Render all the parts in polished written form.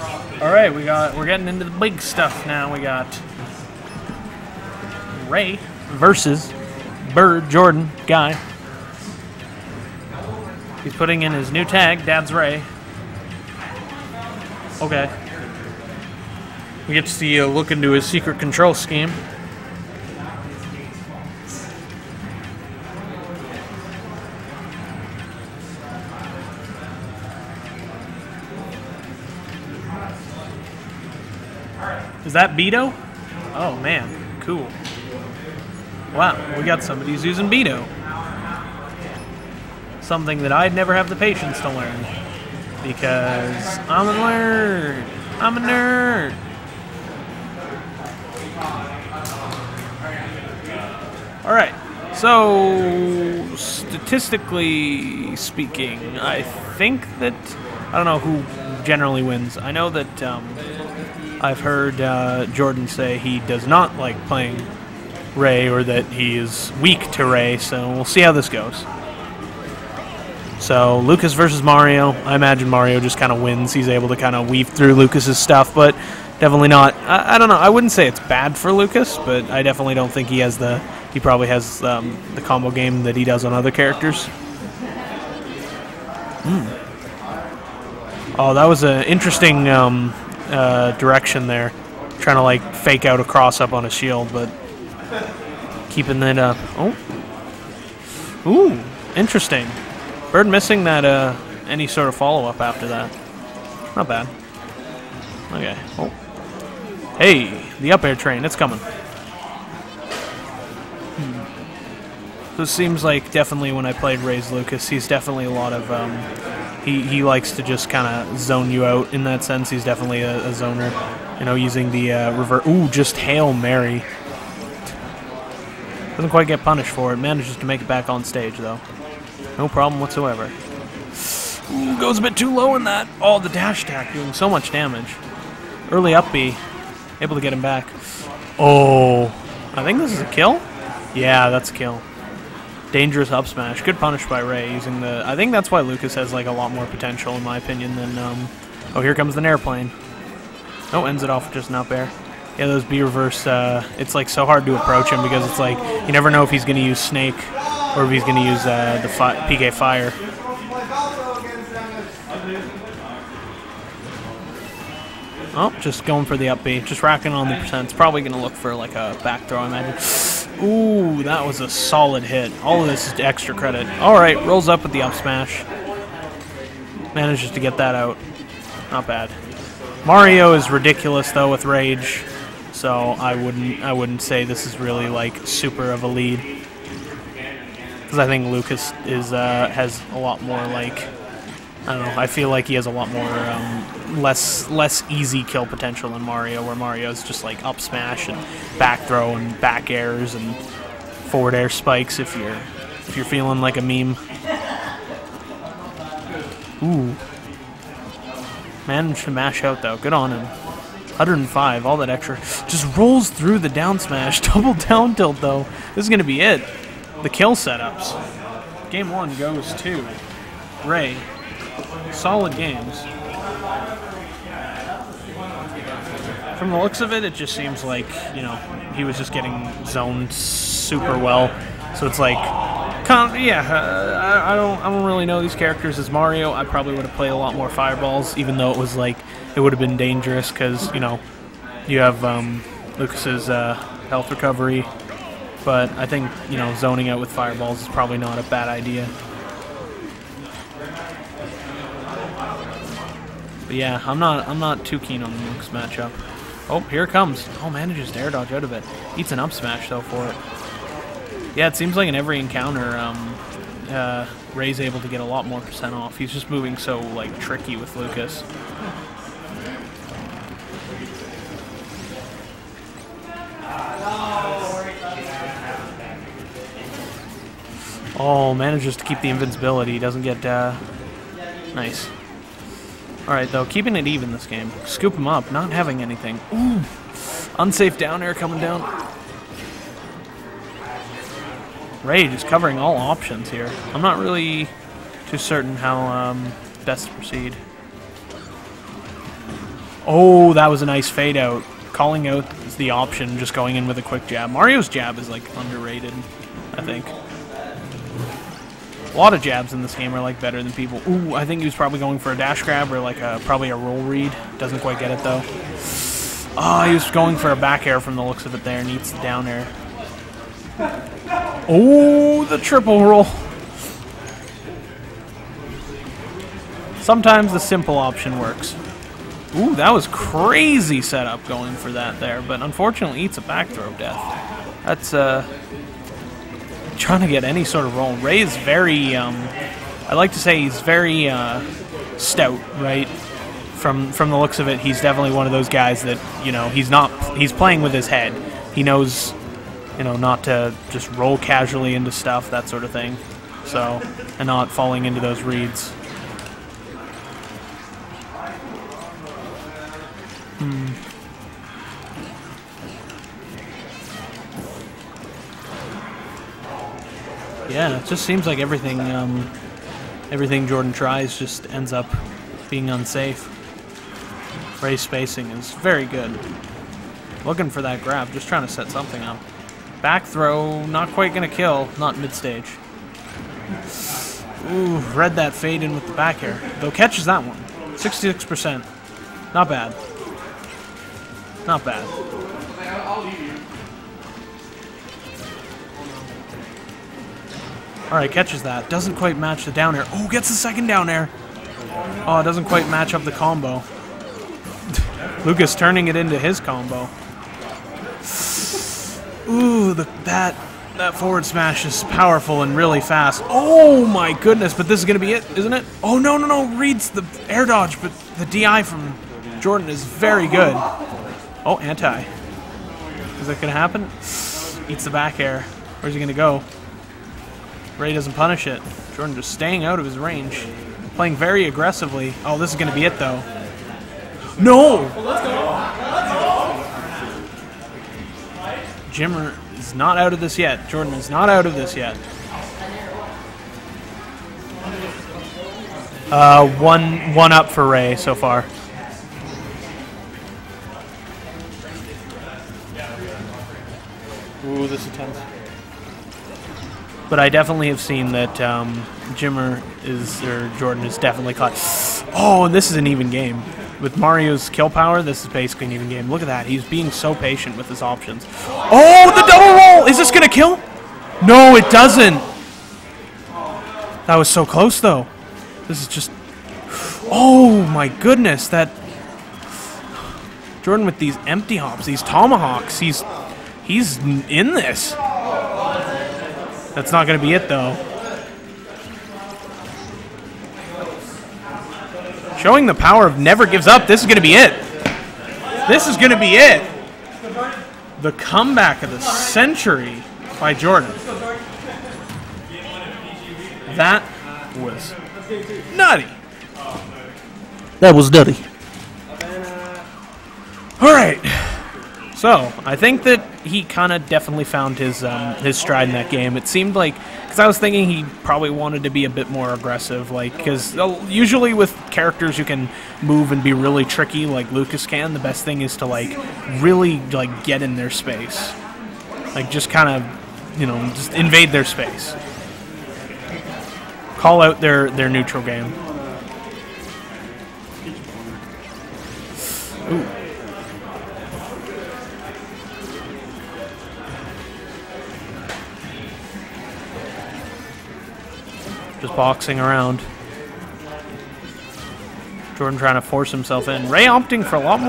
All right, we're getting into the big stuff now. We got Ray versus Bird Jordan guy. He's putting in his new tag, Dad's Ray. Okay. We get to see a look into his secret control scheme. Is that Beato? Oh man, cool. Wow, we got somebody who's using Beato. Something that I'd never have the patience to learn. Because I'm a nerd. I'm a nerd. Alright, so statistically speaking, I think that, I don't know who generally wins. I know that I've heard Jordan say he does not like playing Ray, or that he is weak to Ray, so we'll see how this goes. So Lucas versus Mario. I imagine Mario just kind of wins. He's able to kind of weave through Lucas's stuff, but definitely not. I don't know. I wouldn't say it's bad for Lucas, but I definitely don't think he has the. He probably has the combo game that he does on other characters. Mm. Oh, that was an interesting direction there, trying to like fake out a cross up on a shield, but keeping that up. Oh, ooh, interesting. Bird missing that, any sort of follow-up after that. Not bad. Okay. Oh. Hey, the up air train, it's coming. Hmm. So it seems like definitely when I played Ray's Lucas, he's definitely a lot of, he likes to just kind of zone you out in that sense. He's definitely a zoner, you know, using the reverse. Ooh, just Hail Mary. Doesn't quite get punished for it. Manages to make it back on stage, though. No problem whatsoever. Ooh, goes a bit too low in that. Oh, the dash attack doing so much damage. Early up B, able to get him back. Oh, I think this is a kill? Yeah, that's a kill. Dangerous up smash. Good punish by Ray using the... I think that's why Lucas has like a lot more potential in my opinion than... Oh, here comes an airplane. Oh, ends it off with just an up air. Yeah, those B reverse, it's like so hard to approach him because it's like, you never know if he's going to use Snake. Or if he's going to use the PK Fire. Oh, just going for the up B. Just racking on the percents. Probably going to look for like a back throw, I imagine. Ooh, that was a solid hit. All of this is extra credit. All right, rolls up with the up smash. Manages to get that out. Not bad. Mario is ridiculous, though, with Rage. So I wouldn't say this is really like super of a lead. I think Lucas is has a lot more like, I don't know, I feel like he has a lot more less easy kill potential than Mario, where Mario's just like up smash and back throw and back airs and forward air spikes if you're feeling like a meme. Ooh. Managed to mash out though, good on him. 105, all that extra. Just rolls through the down smash, double down tilt though. This is gonna be it. The kill setups. Game one goes to Ray. Solid games. From the looks of it, it just seems like, you know, he was just getting zoned super well. So it's like, I don't really know these characters as Mario. I probably would have played a lot more fireballs, even though it was like, it would have been dangerous because, you know, you have Lucas's health recovery. But I think, you know, zoning out with fireballs is probably not a bad idea. But yeah, I'm not too keen on the Lucas matchup. Oh, here it comes. Oh, manages to air dodge out of it. Eats an up smash though for it. Yeah, it seems like in every encounter, Ray's able to get a lot more percent off. He's just moving so like tricky with Lucas. Oh, manages to keep the invincibility. He doesn't get, nice. Alright, though, keeping it even this game. Scoop him up, not having anything. Ooh! Unsafe down air coming down. Ray just covering all options here. I'm not really too certain how, best to proceed. Oh, that was a nice fade out. Calling out is the option, just going in with a quick jab. Mario's jab is, like, underrated, I think. A lot of jabs in this game are, like, better than people. Ooh, I think he was probably going for a dash grab or, like, probably a roll read. Doesn't quite get it, though. Ah, oh, he was going for a back air from the looks of it there. Needs the down air. Oh, the triple roll. Sometimes the simple option works. Ooh, that was crazy setup going for that there, but unfortunately eats a back throw death. That's, trying to get any sort of roll. Ray is very, I like to say he's very, stout, right? From the looks of it, he's definitely one of those guys that, you know, he's playing with his head. He knows, you know, not to just roll casually into stuff, that sort of thing. So, and not falling into those reads. Yeah, it just seems like everything everything Jordan tries just ends up being unsafe. Ray's spacing is very good. Looking for that grab, just trying to set something up. Back throw, not quite gonna kill, not mid-stage. Ooh, read that fade in with the back air. Though catches that one. 66%. Not bad. Not bad. Alright, catches that. Doesn't quite match the down air. Oh, gets the second down air. Oh, it doesn't quite match up the combo. Lucas turning it into his combo. Ooh, that forward smash is powerful and really fast. Oh my goodness, but this is going to be it, isn't it? Oh, no, no, no. Reads the air dodge, but the DI from Jordan is very good. Oh, anti. Is that going to happen? Eats the back air. Where's he going to go? Ray doesn't punish it. Jordan just staying out of his range. Playing very aggressively. Oh, this is going to be it, though. No! Jimmer is not out of this yet. Jordan is not out of this yet. 1 up for Ray so far. Ooh, this is tense. But I definitely have seen that Jordan is definitely caught. Oh, and this is an even game. With Mario's kill power, this is basically an even game. Look at that. He's being so patient with his options. Oh, the double roll! Is this going to kill? No, it doesn't. That was so close, though. This is just... Oh, my goodness. That... Jordan with these empty hops, these tomahawks, he's in this. That's not going to be it, though. Showing the power of never gives up. This is going to be it. This is going to be it. The comeback of the century by Jordan. That was nutty. That was nutty. All right. So, I think that he kind of definitely found his stride in that game. It seemed like, because I was thinking he probably wanted to be a bit more aggressive, like, because usually with characters who can move and be really tricky, like Lucas can, the best thing is to, like, really, like, get in their space. Like, just kind of, you know, just invade their space. Call out their neutral game. Ooh. Just boxing around. Jordan trying to force himself in. Ray opting for a lot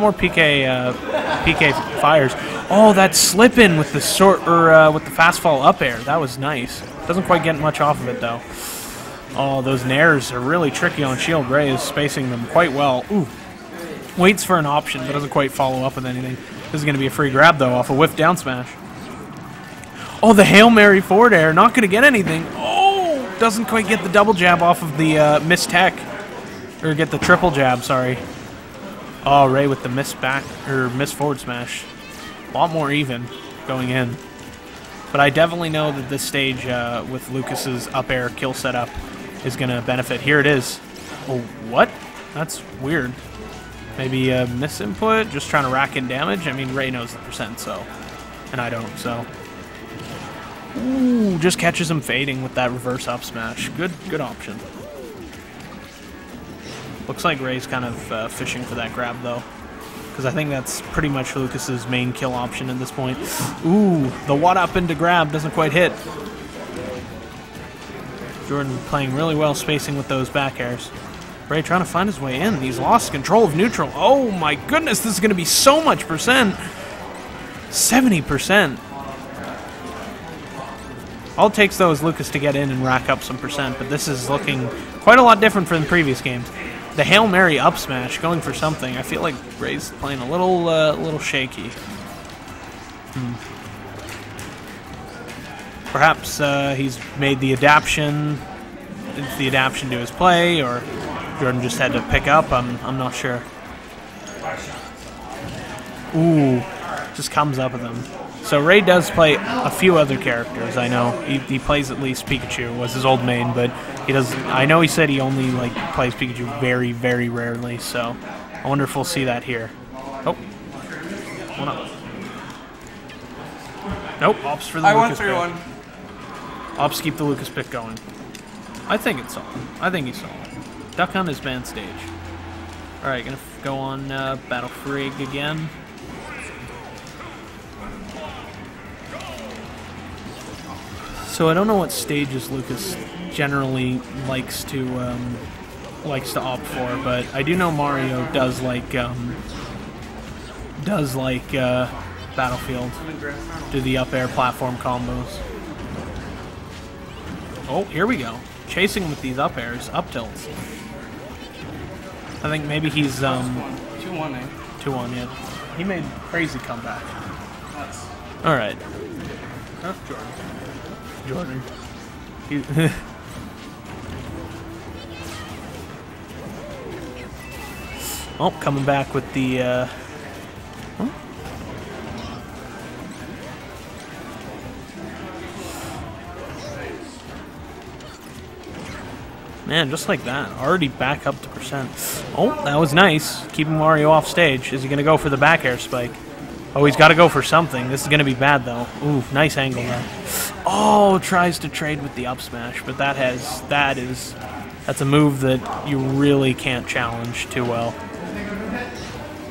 more PK fires. Oh, that slip in with the with the fast fall up air. That was nice. Doesn't quite get much off of it though. Oh, those nairs are really tricky on shield. Ray is spacing them quite well. Ooh, waits for an option, but doesn't quite follow up with anything. This is going to be a free grab though off a whiff down smash. Oh, the Hail Mary forward air. Not going to get anything. Oh. Doesn't quite get the double jab off of the missed tech. Or get the triple jab, sorry. Oh, Ray with the missed forward smash. A lot more even going in. But I definitely know that this stage with Lucas's up air kill setup is going to benefit. Here it is. Oh, what? That's weird. Maybe misinput, just trying to rack in damage. I mean, Ray knows the percent, so. And I don't, so. Ooh, just catches him fading with that reverse up smash. Good option. Looks like Ray's kind of fishing for that grab, though. Because I think that's pretty much Lucas's main kill option at this point. Ooh, the one up into grab doesn't quite hit. Jordan playing really well, spacing with those back airs. Ray trying to find his way in. He's lost control of neutral. Oh my goodness, this is going to be so much percent. 70%. All it takes, though, is Lucas to get in and rack up some percent, but this is looking quite a lot different from the previous games. The Hail Mary up smash, going for something. I feel like Ray's playing a little shaky. Perhaps he's made the adaption. It's the adaption to his play, or Jordan just had to pick up. I'm not sure. Ooh, just comes up with him. So Ray does play a few other characters. I know he plays at least Pikachu was his old main, but he does. I know he said he only plays Pikachu very, very rarely. So I wonder if we'll see that here. Oh, one up. Nope, ops for the Lucas pick. I won 3-1. Ops keep the Lucas pick going. I think it's solid. I think he's solid. Duck Hunt is man stage. Alright, gonna go on Battle Freak again. So I don't know what stages Lucas generally likes to opt for, but I do know Mario does like Battlefield. Do the up air platform combos. Oh, here we go. Chasing with these up airs, up tilts. I think maybe he's 2-1, eh? 2-1, yeah. He made a crazy comeback. Alright. That's Jordan. Oh, coming back with the Man, just like that. Already back up to percent. Oh, that was nice. Keeping Mario off stage. Is he going to go for the back air spike? Oh, he's got to go for something. This is going to be bad, though. Ooh, nice angle there. Oh, tries to trade with the up smash, but that's a move that you really can't challenge too well.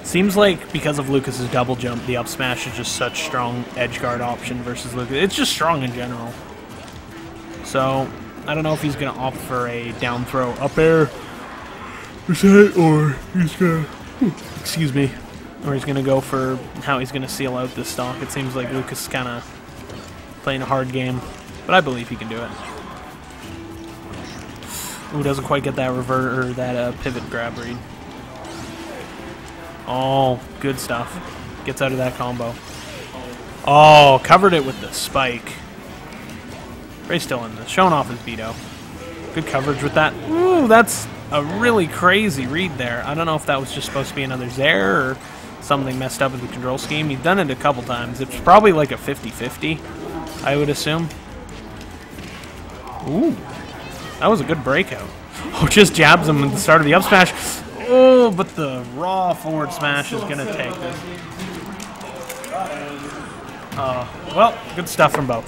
Seems like because of Lucas's double jump, the up smash is just such strong edge guard option versus Lucas. It's just strong in general. So I don't know if he's going to opt for a down throw up air, or he's going to, go for how he's going to seal out this stock. It seems like Lucas is kind of playing a hard game, but I believe he can do it. Ooh, doesn't quite get that revert or that pivot grab read. Oh, good stuff. Gets out of that combo. Oh, covered it with the spike. Ray's still in this, showing off his Beato. Good coverage with that. Ooh, that's a really crazy read there. I don't know if that was just supposed to be another Zare or something messed up with the control scheme. He's done it a couple times. It's probably like a 50-50, I would assume. Ooh, that was a good breakout. Oh, just jabs him at the start of the up smash. Oh, but the raw forward smash is going to take this. Well, good stuff from both.